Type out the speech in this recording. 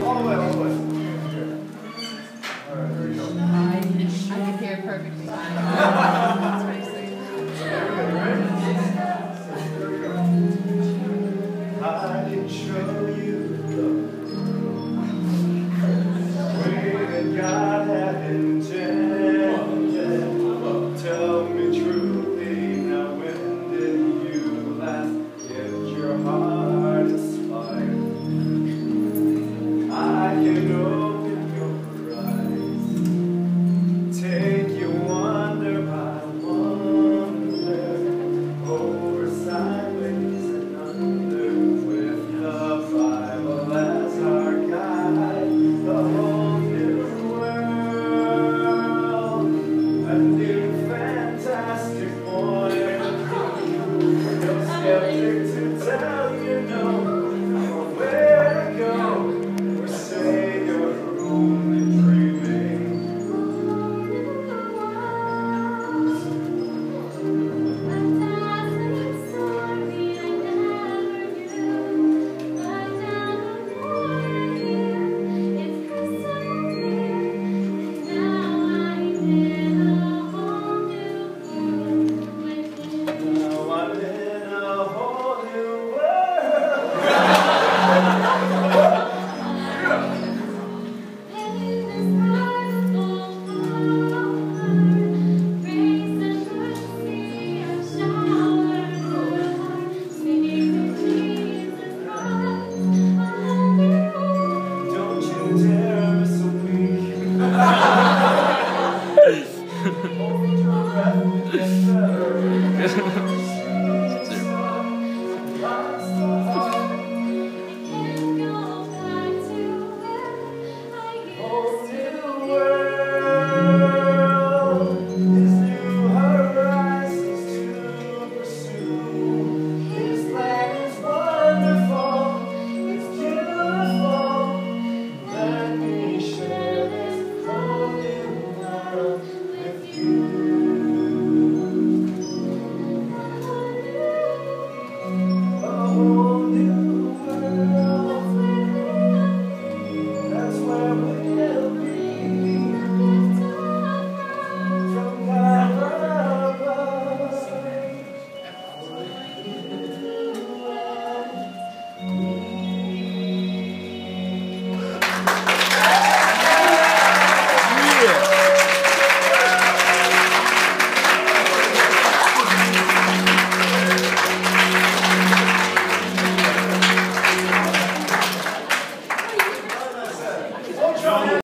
All the way. All right, there you go. I can hear perfectly fine.